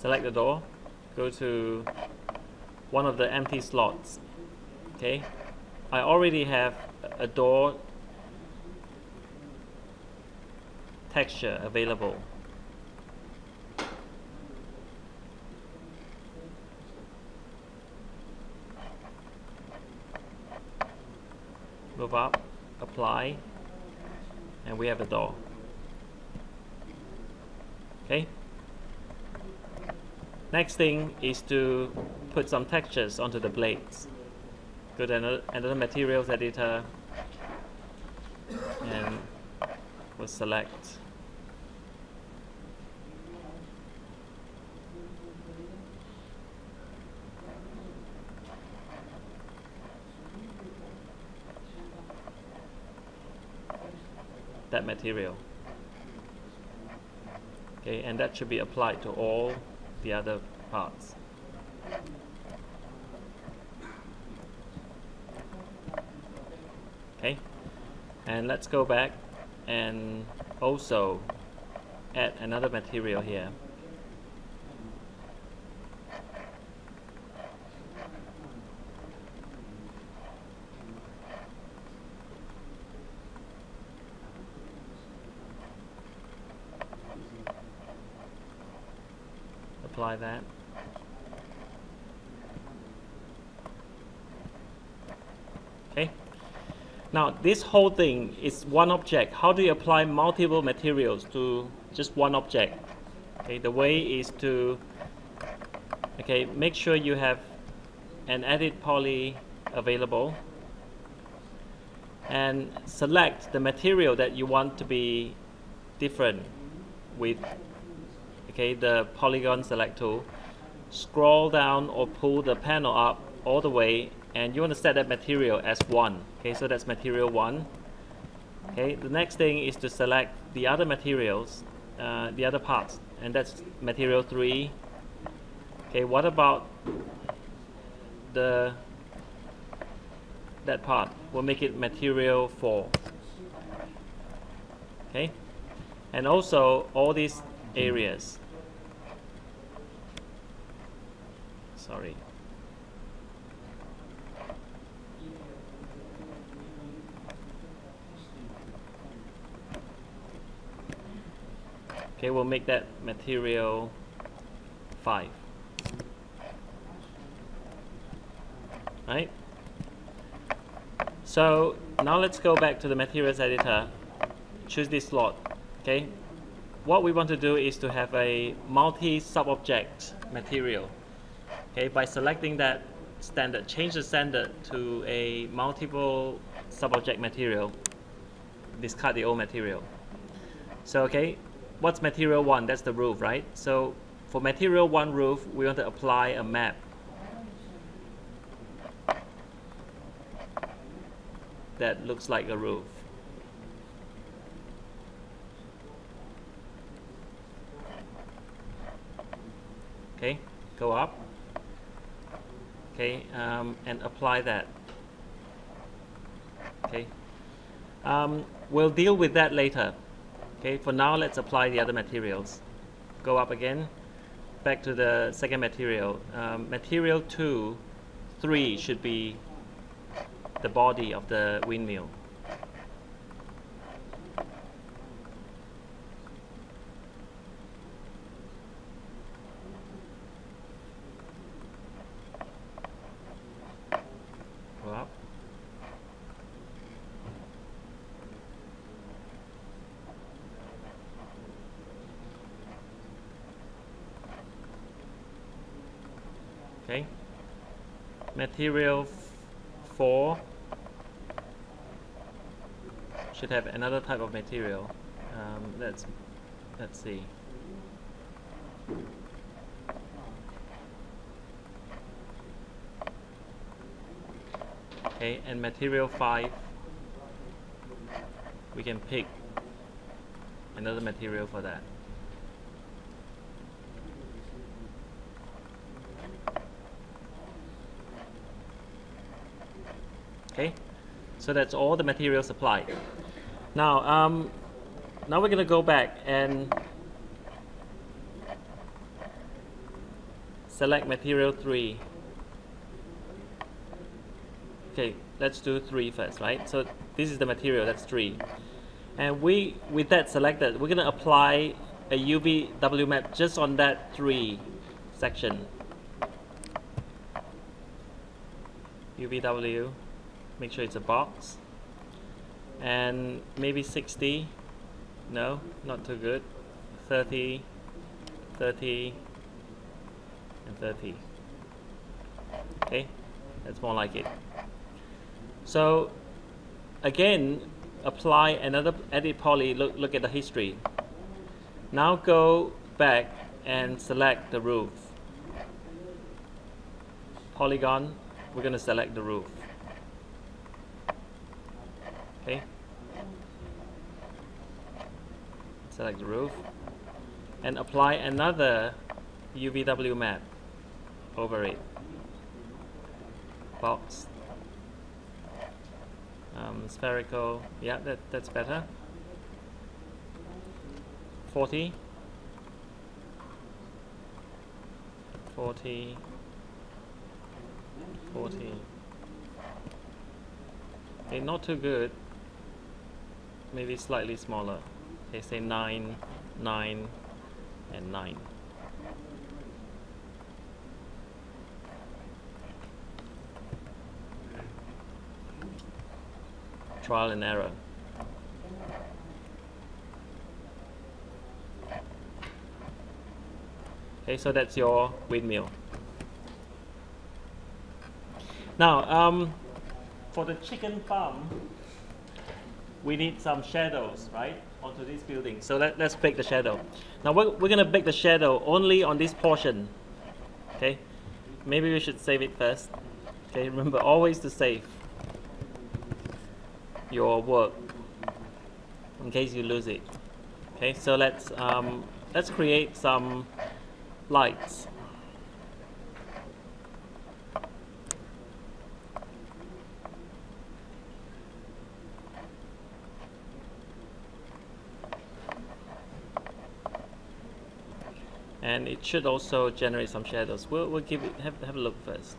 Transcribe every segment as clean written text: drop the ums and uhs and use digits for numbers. select the door, go to one of the empty slots. Okay, I already have a door texture available. Move up, apply, and we have a door. Okay. Next thing is to put some textures onto the blades. Go to another materials editor and we'll select. That material. Okay, and that should be applied to all the other parts. Okay, and let's go back and also add another material here. Apply that. Okay. Now this whole thing is one object. How do you apply multiple materials to just one object? Okay. The way is to make sure you have an edit poly available and select the material that you want to be different with. Okay, the polygon select tool, scroll down or pull the panel up all the way, and you want to set that material as 1. Okay, so that's material 1. Okay, the next thing is to select the other materials, the other parts, and that's material 3. Okay, what about that part? We'll make it material 4. Okay, and also all these areas. Sorry. Okay, we'll make that material 5. Right? So now let's go back to the materials editor. Choose this slot. Okay? What we want to do is to have a multi-sub-object material. Okay, by selecting that standard, change the standard to a multiple sub-object material. Discard the old material. So okay, what's material 1? That's the roof, right? So for material 1 roof, we want to apply a map that looks like a roof. Okay, go up. Okay, and apply that. Okay, we'll deal with that later. Okay, for now let's apply the other materials. Go up again, back to the second material. Material 3 should be the body of the windmill. Okay, material 4 should have another type of material. Let's see. Okay, and material 5, we can pick another material for that. Okay, so that's all the material supplied. Now, now we're going to go back and Select material 3. Okay, let's do 3 first, right? So this is the material, that's 3. And we, with that selected, we're going to apply a UV WMAP just on that 3 section. UVW, make sure it's a box. And maybe 60. No, not too good. 30, 30, and 30. Okay, that's more like it. So again, apply another edit poly, look at the history. Now go back and select the roof. Polygon, we're going to select the roof. Okay. Select the roof and apply another UVW map over it. Box. Spherical. Yeah, that's better. 40. 40. 40. Okay, not too good. Maybe slightly smaller. Okay, say 9, 9, and 9. Trial and error. Okay, so that's your windmill. Now, for the chicken farm, we need some shadows, right, onto this building. So let's bake the shadow. Now we're going to bake the shadow only on this portion. Okay, maybe we should save it first. Okay, remember always to save your work in case you lose it. Okay, so let's create some lights. And it should also generate some shadows. We'll give it have a look first.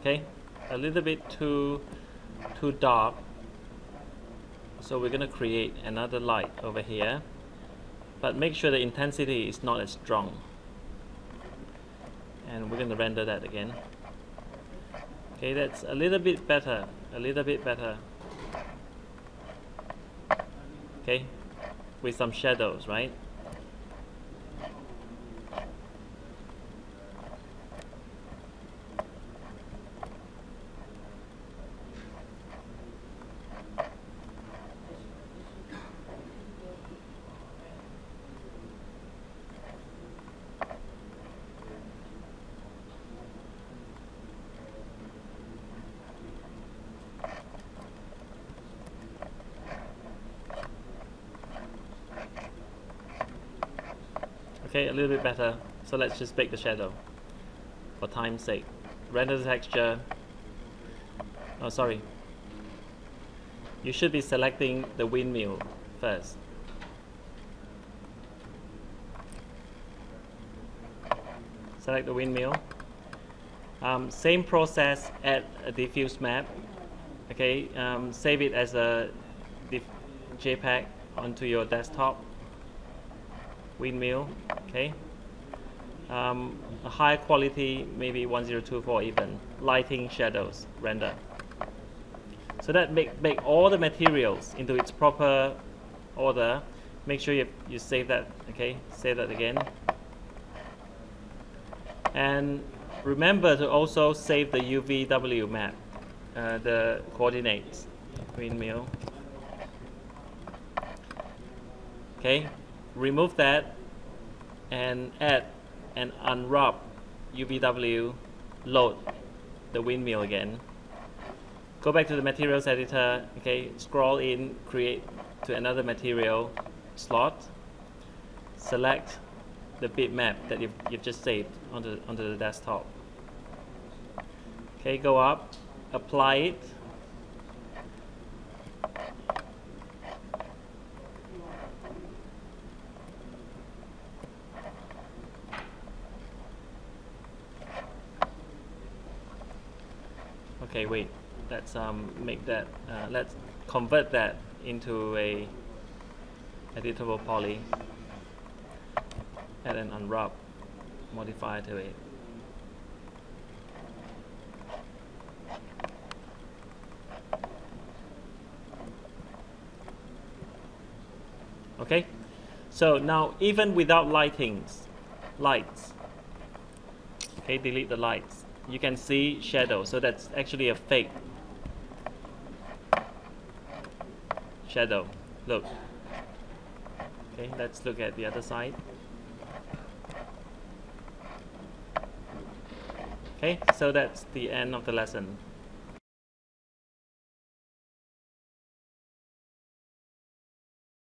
Okay, a little bit too dark. So we're gonna create another light over here, but make sure the intensity is not as strong. And we're gonna render that again. Okay, that's a little bit better. A little bit better. Okay, with some shadows, right? Okay, a little bit better. So let's just bake the shadow for time's sake. Render the texture. Oh, sorry. You should be selecting the windmill first. Select the windmill. Same process, add a diffuse map. Okay, save it as a JPEG onto your desktop. Windmill. Okay, a higher quality, maybe 1024 even, lighting, shadows, render. So that make all the materials into its proper order. Make sure you save that. Okay, save that again. And remember to also save the UVW map, the coordinates, windmill. Okay, remove that and add and unwrap UVW, load the windmill again. Go back to the materials editor, okay, scroll in, create to another material slot, select the bitmap that you've just saved onto the desktop. Okay, go up, apply it. okay, wait, let's make that, let's convert that into a editable poly, add an unwrap modifier to it. Okay, so now even without lights, okay, delete the lights, you can see shadow. So that's actually a fake shadow. Look. Okay, let's look at the other side. Okay, so that's the end of the lesson.